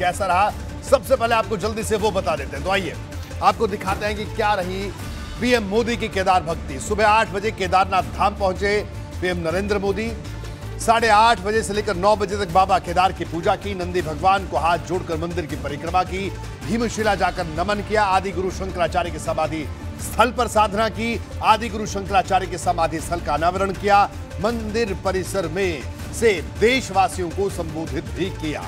कैसा रहा, सबसे पहले आपको जल्दी से वो बता देते हैं। तो आइए आपको दिखाते हैं कि क्या रही पीएम मोदी की केदार भक्ति। सुबह 8 बजे केदारनाथ धाम पहुंचे पीएम नरेंद्र मोदी। 8:30 बजे से लेकर 9 बजे तक बाबा केदार की पूजा की, नंदी भगवान को हाथ जोड़कर मंदिर की परिक्रमा की, भीमशिला जाकर नमन किया, आदि गुरु शंकराचार्य के समाधि स्थल पर साधना की, आदि गुरु शंकराचार्य के समाधि स्थल का अनावरण किया, मंदिर परिसर में से देशवासियों को संबोधित भी किया।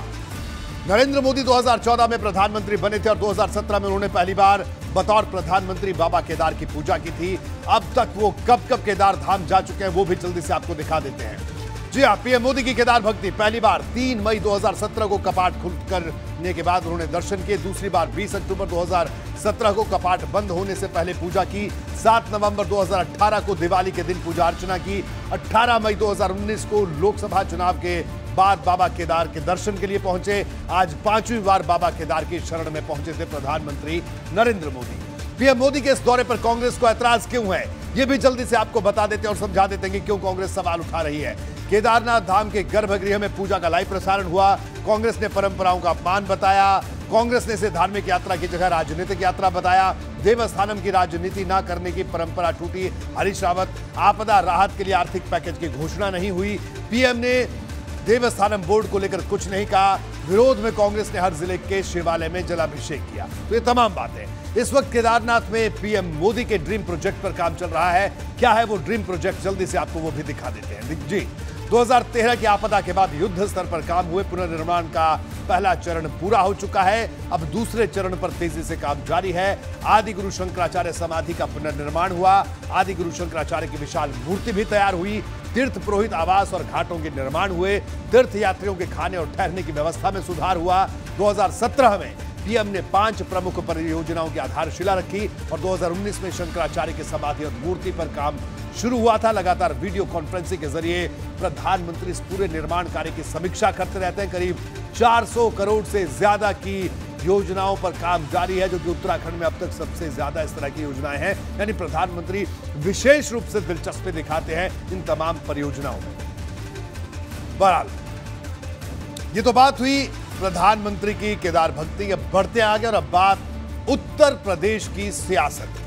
नरेंद्र मोदी 2014 में प्रधानमंत्री बने थे और 2017 में उन्होंने पहली बार बतौर प्रधानमंत्री बाबा केदार की पूजा की थी। अब तक वो कब कब केदार धाम जा चुके हैं वो भी जल्दी से आपको दिखा देते हैं। जी हां, पीएम मोदी की केदार भक्ति पहली बार 3 मई 2017 को कपाट खुल करने के बाद उन्होंने दर्शन किए। दूसरी बार 20 अक्टूबर 2017 को कपाट बंद होने से पहले पूजा की। 7 नवंबर 2018 को दिवाली के दिन पूजा अर्चना की। 18 मई 2019 को लोकसभा चुनाव के बाद बाबा केदार के दर्शन के लिए पहुंचे। आज 5वीं बार बाबा केदार की शरण में पहुंचे थे प्रधानमंत्री नरेंद्र मोदी। पीएम मोदी के इस दौरे पर कांग्रेस को ऐतराज क्यों है ये भी जल्दी से आपको बता देते हैं और समझा देते हैं कि क्यों कांग्रेस सवाल उठा रही है। केदारनाथ धाम के गर्भगृह में पूजा का लाइव प्रसारण हुआ, कांग्रेस ने परंपराओं का अपमान बताया। कांग्रेस ने इसे धार्मिक यात्रा की जगह राजनीतिक यात्रा बताया। देवस्थानम की राजनीति ना करने की परंपरा टूटी, हरीश रावत। आपदा राहत के लिए आर्थिक पैकेज की घोषणा नहीं हुई। पीएम ने देवस्थानम बोर्ड को लेकर कुछ नहीं कहा। विरोध में कांग्रेस ने हर जिले के शिवालय में जलाभिषेक किया। तो ये तमाम बातें। इस वक्त केदारनाथ में पीएम मोदी के ड्रीम प्रोजेक्ट पर काम चल रहा है। क्या है वो ड्रीम प्रोजेक्ट, जल्दी से आपको वो भी दिखा देते हैं। जी, 2013 की आपदा के बाद युद्ध स्तर पर काम हुए। पुनर्निर्माण का पहला चरण पूरा हो चुका है, अब दूसरे चरण पर तेजी से काम जारी है। आदि गुरु शंकराचार्य समाधि का पुनर्निर्माण हुआ, आदि गुरु शंकराचार्य की विशाल मूर्ति भी तैयार हुई। तीर्थ पुरोहित आवास और घाटों के निर्माण हुए। तीर्थ यात्रियों के खाने और ठहरने की व्यवस्था में सुधार हुआ। 2017 में पीएम ने 5 प्रमुख परियोजनाओं की आधारशिला रखी और 2019 में शंकराचार्य के समाधि और मूर्ति पर काम शुरू हुआ था। लगातार वीडियो कॉन्फ्रेंसिंग के जरिए प्रधानमंत्री इस पूरे निर्माण कार्य की समीक्षा करते रहते हैं। करीब 400 करोड़ से ज्यादा की योजनाओं पर काम जारी है, जो कि उत्तराखंड में अब तक सबसे ज्यादा इस तरह की योजनाएं हैं। यानी प्रधानमंत्री विशेष रूप से दिलचस्पी दिखाते हैं इन तमाम परियोजनाओं में। बहरहाल, ये तो बात हुई प्रधानमंत्री की केदार भक्ति। अब बढ़ते आगे और अब बात उत्तर प्रदेश की सियासत।